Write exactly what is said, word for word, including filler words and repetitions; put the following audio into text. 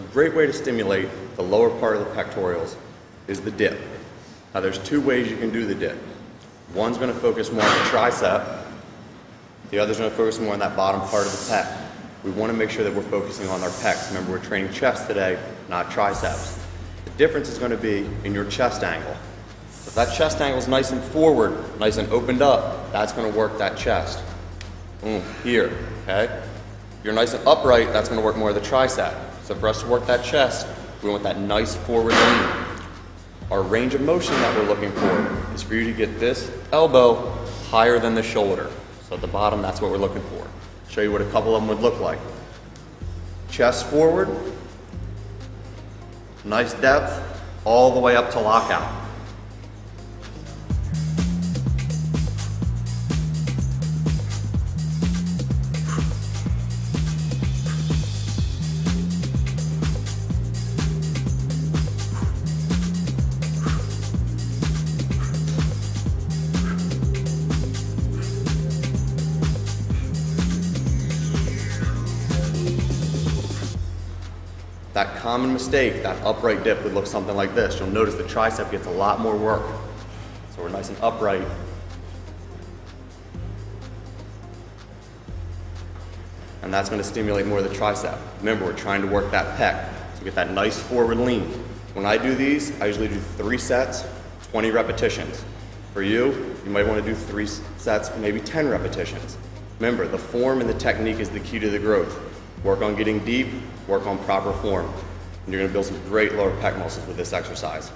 A great way to stimulate the lower part of the pectorals is the dip. Now there's two ways you can do the dip. One's going to focus more on the tricep, the other's going to focus more on that bottom part of the pec. We want to make sure that we're focusing on our pecs. Remember, we're training chest today, not triceps. The difference is going to be in your chest angle. So if that chest angle is nice and forward, nice and opened up, that's going to work that chest. Mm, here, okay? If you're nice and upright, that's going to work more of the tricep. So for us to work that chest, we want that nice forward lean. Our range of motion that we're looking for is for you to get this elbow higher than the shoulder. So at the bottom, that's what we're looking for. Show you what a couple of them would look like. Chest forward, nice depth, all the way up to lockout. That common mistake, that upright dip, would look something like this. You'll notice the tricep gets a lot more work. So we're nice and upright. And that's going to stimulate more of the tricep. Remember, we're trying to work that pec. So get that nice forward lean. When I do these, I usually do three sets, twenty repetitions. For you, you might want to do three sets, maybe ten repetitions. Remember, the form and the technique is the key to the growth. Work on getting deep, work on proper form, and you're going to build some great lower pec muscles with this exercise.